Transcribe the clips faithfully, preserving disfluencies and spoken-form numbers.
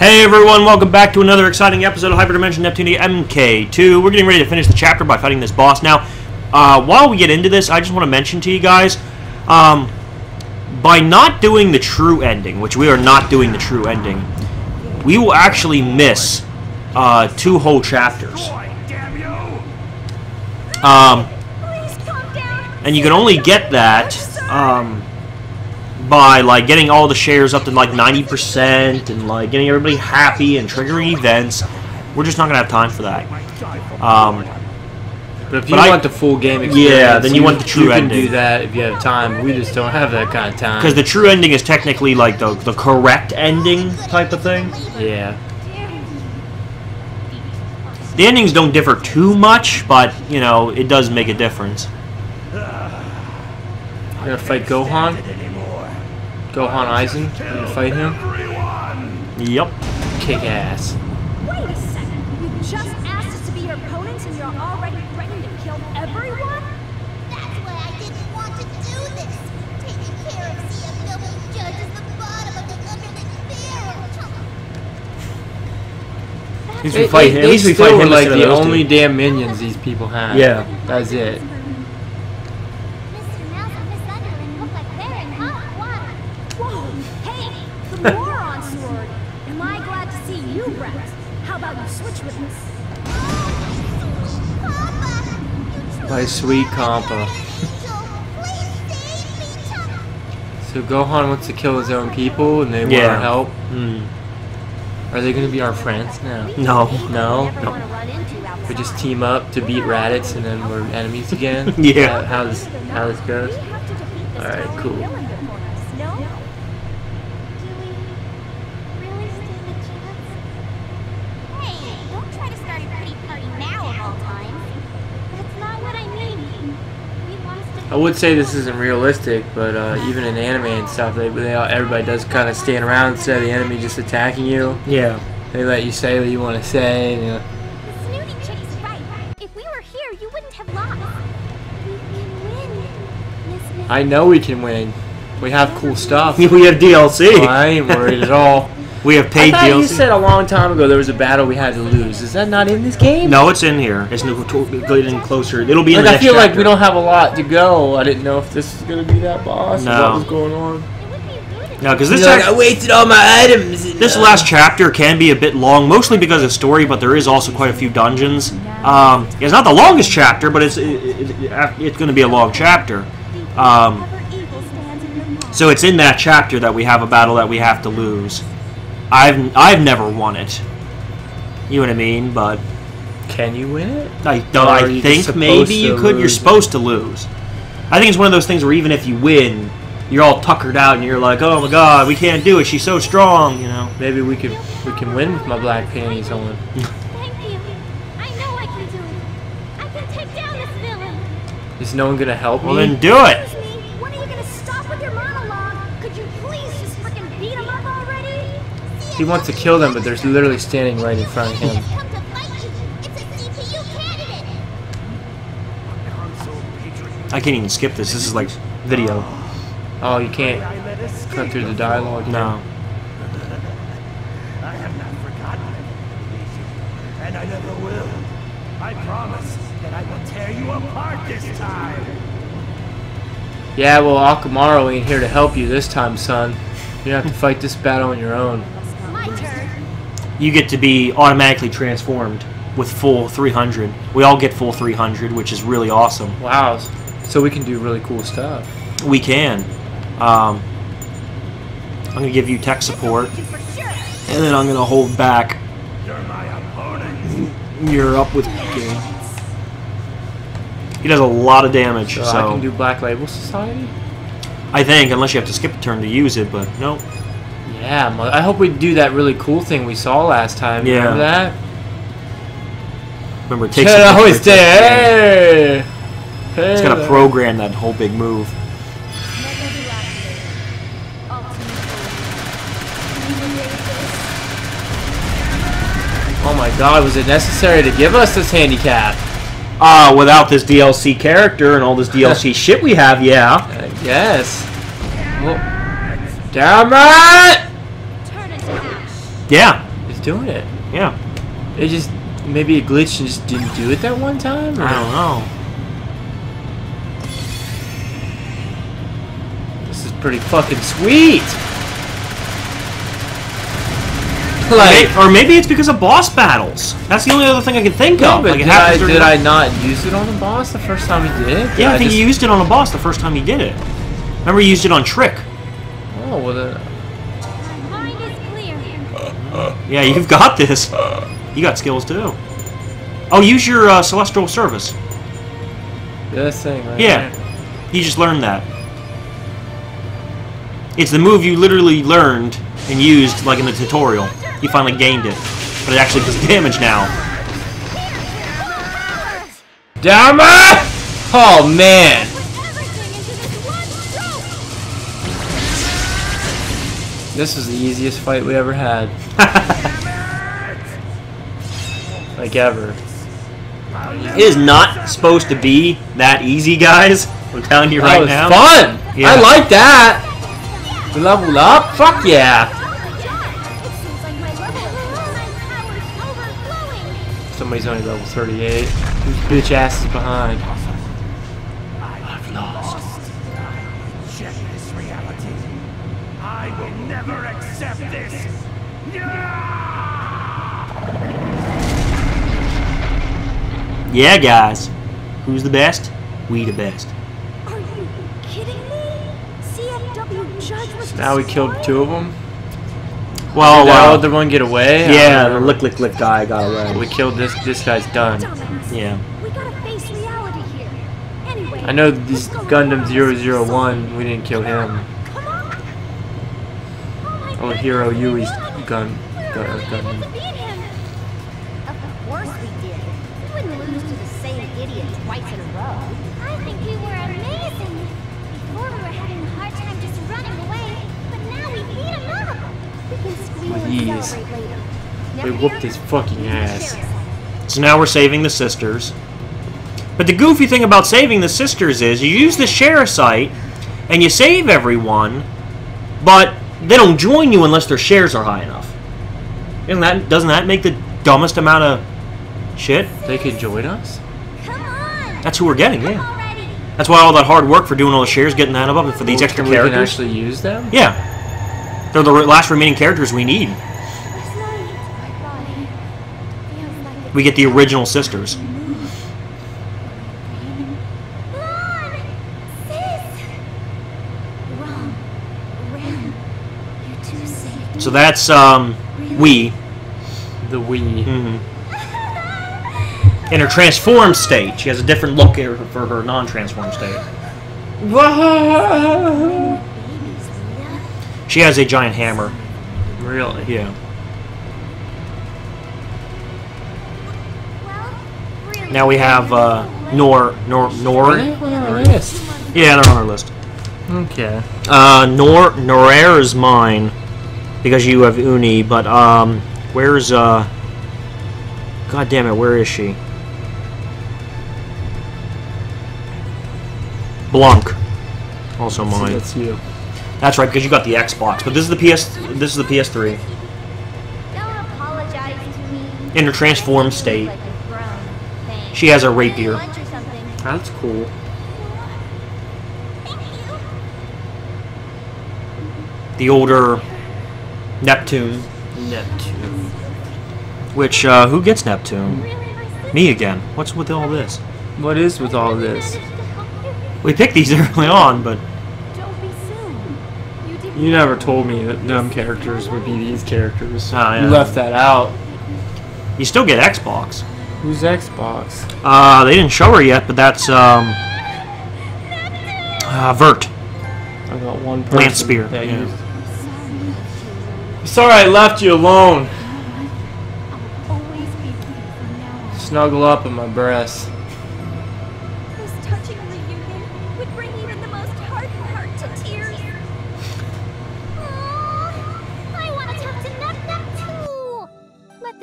Hey everyone, welcome back to another exciting episode of Hyperdimension Neptunia M K two. We're getting ready to finish the chapter by fighting this boss. Now, uh, while we get into this, I just want to mention to you guys, um, by not doing the true ending, which we are not doing the true ending, we will actually miss uh, two whole chapters. Um, and you can only get that um, by like getting all the shares up to like ninety percent and like getting everybody happy and triggering events. We're just not gonna have time for that. Um, but if you but want I, the full game experience, yeah, then you, you want the true you ending. You can do that if you have time. We just don't have that kind of time. Because the true ending is technically like the the correct ending type of thing. Yeah. The endings don't differ too much, but, you know, it does make a difference. I'm gonna fight Gohan. Gohan Eisen. I'm gonna fight him. Yep. Kick ass. Wait a second. You just asked us to be your opponents and you're already threatening to kill everyone? That's why I didn't want to do this. Taking care of C F W judges the bottom of the At least we fight him. At least we fight him. Like the only damn minions these people have. Yeah, that's it. My sweet compa. So Gohan wants to kill his own people, and they want our help. Mm. Are they going to be our friends now? No. No? No. We just team up to beat Raditz and then we're enemies again? Yeah. How, how, this, how this goes? Alright, cool. Hey, don't try to start a pretty party now of all time. That's not what I mean. I would say this isn't realistic, but uh, even in anime and stuff, they, they all, everybody does kind of stand around instead of the enemy just attacking you. Yeah. They let you say what you want to say. And, uh, Snooty Chick's right. If we were here, you wouldn't have lost. We can win. Miss I know we can win. We have cool stuff. We have D L C. Well, I ain't worried at all. We have paid D L C. I thought D L C. You said a long time ago there was a battle we had to lose. Is that not in this game? No, it's in here. It's getting closer. It'll be in like the I next I feel chapter. Like we don't have a lot to go. I didn't know if this is going to be that boss. No. What was going on? No, because this... Like, I wasted all my items. And, this uh, last chapter can be a bit long, mostly because of story, but there is also quite a few dungeons. Um, it's not the longest chapter, but it's, it, it, it's going to be a long chapter. Um, so it's in that chapter that we have a battle that we have to lose. I've I've never won it. You know what I mean, but can you win it? I don't. I think maybe you could. You're supposed to lose. I think it's one of those things where even if you win, you're all tuckered out and you're like, oh my god, we can't do it. She's so strong, you know. Maybe we could we can win with my black panties on. Thank you. I know I can do it. I can take down this villain. Is no one gonna help me? Well, then do it. He wants to kill them, but they're literally standing right in front of him. I can't even skip this. This is like video. Oh, you can't cut through the dialogue. No. I have not forgotten it, and I never will. I promise that I will tear you apart this time. Yeah, well, Akamaro ain't here to help you this time, son. You have to fight this battle on your own. You get to be automatically transformed with full three hundred. We all get full three hundred, which is really awesome. Wow. So we can do really cool stuff. We can. Um, I'm going to give you tech support. And then I'm going to hold back. You're my opponent. You're up with game. He does a lot of damage. So, so I can do Black Label Society? I think, unless you have to skip a turn to use it, but nope. Yeah, I hope we do that really cool thing we saw last time. Yeah. Remember that? Remember, it takes yeah, always stay. Hey. Hey, it's gonna program that whole big move. Oh my god, was it necessary to give us this handicap? Ah, uh, without this D L C character and all this D L C shit we have, yeah. I guess. Well, damn it! Yeah. doing it. Yeah. It just, maybe it glitched and just didn't do it that one time? Or? I don't know. This is pretty fucking sweet! Like, or maybe it's because of boss battles. That's the only other thing I can think yeah, of. Like, did it I, did I not use it on the boss the first time he did it? Did yeah, I, I think just... you used it on a boss the first time he did it. Remember, you used it on Trick. Oh, well then... Mind is clear. Uh, uh, yeah, you've got this. Uh, you got skills, too. Oh, use your uh, Celestial Service. This thing, right? Yeah. There. You just learned that. It's the move you literally learned and used, like, in the tutorial. You finally gained it, but it actually does damage now. Damn it! Oh man! This was the easiest fight we ever had. Like ever. It is not supposed to be that easy, guys. I'm telling you right now. That was fun. Yeah. I like that. We leveled up. Fuck yeah. Somebody's only level thirty-eight. These bitch asses behind. I've lost. This reality. I will never accept this. Yeah, guys. Who's the best? We the best. Are you kidding me? C F W judge was. Now we killed two of them. Well, well, the one get away. Yeah, the lick lick lick guy got away. We killed this. This guy's done. Yeah. We gotta face reality here. Anyway, I know this Gundam zero zero one. We didn't kill him. Oh, Hero Yui's gun. Uh, Gundam. Of course we did. We wouldn't lose to the same idiot twice in a row. I think we were amazing. Before we were having a hard time just running away, but now we beat him up. With ease. We whooped his fucking ass. So now we're saving the sisters. But the goofy thing about saving the sisters is you use the share site and you save everyone, but they don't join you unless their shares are high enough. Isn't that, doesn't that make the dumbest amount of shit? They could join us? That's who we're getting, yeah. That's why all that hard work for doing all the shares, getting that up, and for these extra characters. We can actually use them? Yeah. They're the last remaining characters we need. We get the original sisters. So that's um, we. The we. Mm-hmm. In her transformed state, she has a different look for her non-transformed state. She has a giant hammer. Really? Yeah. Now we have uh, Noire, Noire, Noire. On our list. Yeah, they're on our list. Okay. Uh, Noire, Noire is mine because you have Uni, but um, where's uh? God damn it, where is she? Blanc, also mine. So that's you. That's right, because you got the Xbox, but this is the P S. This is the P S three. Don't apologize to me. In her transformed state, she has a rapier. That's cool. The older Neptune. Neptune. Which uh, who gets Neptune? Me again. What's with all this? What is with all this? We picked these early on, but. You never told me that dumb characters would be these characters. Oh, yeah. You left that out. You still get Xbox. Who's Xbox? Uh, they didn't show her yet, but that's um, uh, Vert. I got one person. Lance Spear. Yeah. Yeah. Sorry, I left you alone. Snuggle up in my breast.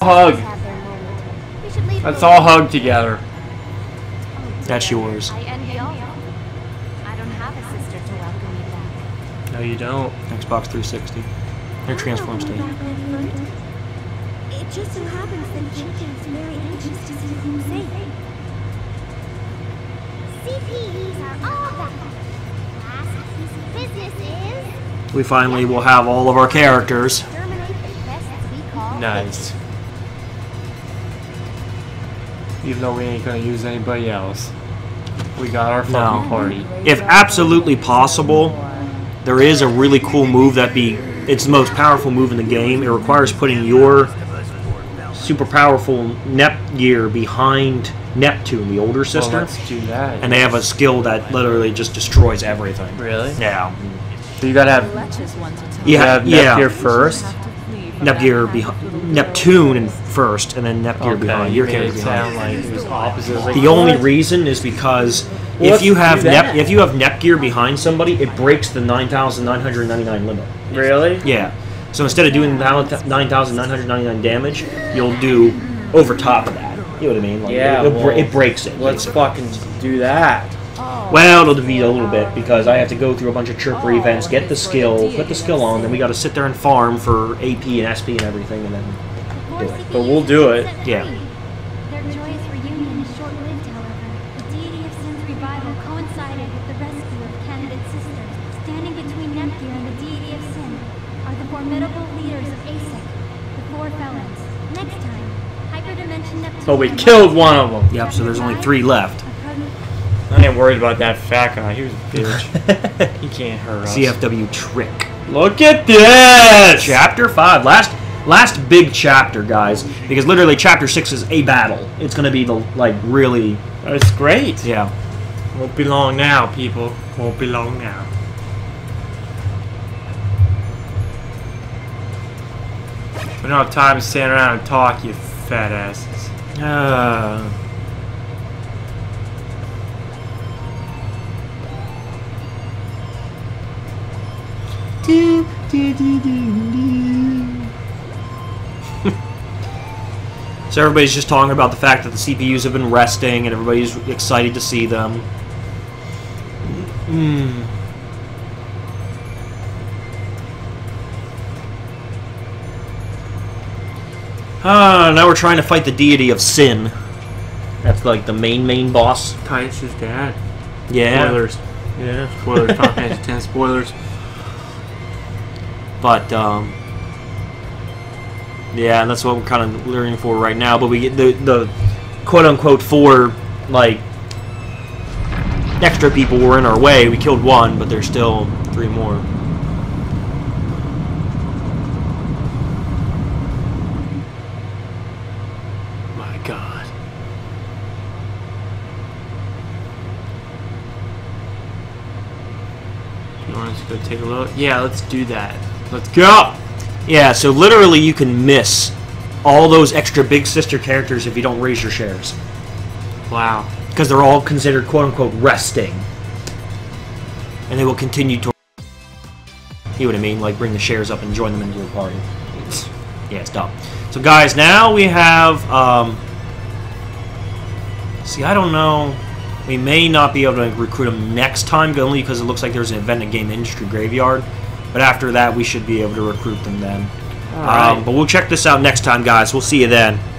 Hug. Let's all hug together. That's yours. I don't have a sister to welcome you back. No, you don't. Xbox three sixty. They're transformed state. It just so happens that Jenkins is very anxious to see him safe. C P Es are all back. Last piece of business is... We finally will have all of our characters. Nice. Even though we ain't gonna use anybody else. We got our fucking no. party. If absolutely possible, there is a really cool move that be... It's the most powerful move in the game. It requires putting your super powerful Nep Gear behind Neptune, the older sister. Well, let's do that. And they have a skill that literally just destroys everything. Really? Yeah. So you gotta have... You have Nep yeah. Gear first? Nep Gear behind... Neptune first, and then Nep Gear okay. behind. Your character behind. Like it was opposite. Like, the only what? reason is because... Well, if you have Nep, if you have Nep Gear behind somebody, it breaks the nine thousand nine hundred ninety-nine limit. Really? Yeah. So instead of doing nine thousand nine hundred ninety-nine damage, you'll do over top of that. You know what I mean? Like, yeah. It, well, it breaks it. Let's fucking do that. Well, it'll be a little bit because I have to go through a bunch of chirpery events, get the skill, put the skill on, then we got to sit there and farm for A P and S P and everything, and then do it. But we'll do it. Yeah. But we killed one of them. Yep, so there's only three left. I ain't worried about that fat guy. He was a bitch. He can't hurt us. C F W trick. Look at this! Chapter five. Last last big chapter, guys. Because literally Chapter six is a battle. It's going to be the, like, really... It's great. Yeah. Won't be long now, people. Won't be long now. We don't have time to stand around and talk, you fat asses. Uh. Do, do, do, do, do. So everybody's just talking about the fact that the C P Us have been resting and everybody's excited to see them. Mm. Ah, now we're trying to fight the Deity of Sin. That's like the main, main boss. Titus's dad. Yeah. Spoilers. Yeah. Spoilers. Top match ten spoilers. But, um... yeah, and that's what we're kind of learning for right now. But we get the, the quote-unquote four, like, extra people were in our way. We killed one, but there's still three more. Go take a look. Yeah, let's do that. Let's go! Yeah, so literally you can miss all those extra big sister characters if you don't raise your shares. Wow. Because they're all considered quote-unquote resting. And they will continue to... You know what I mean? Like, bring the shares up and join them into your party. It's, yeah, it's dumb. So guys, now we have... Um, see, I don't know... We may not be able to recruit them next time, only because it looks like there's an event at Game Industry Graveyard. But after that, we should be able to recruit them then. Um, right. But we'll check this out next time, guys. We'll see you then.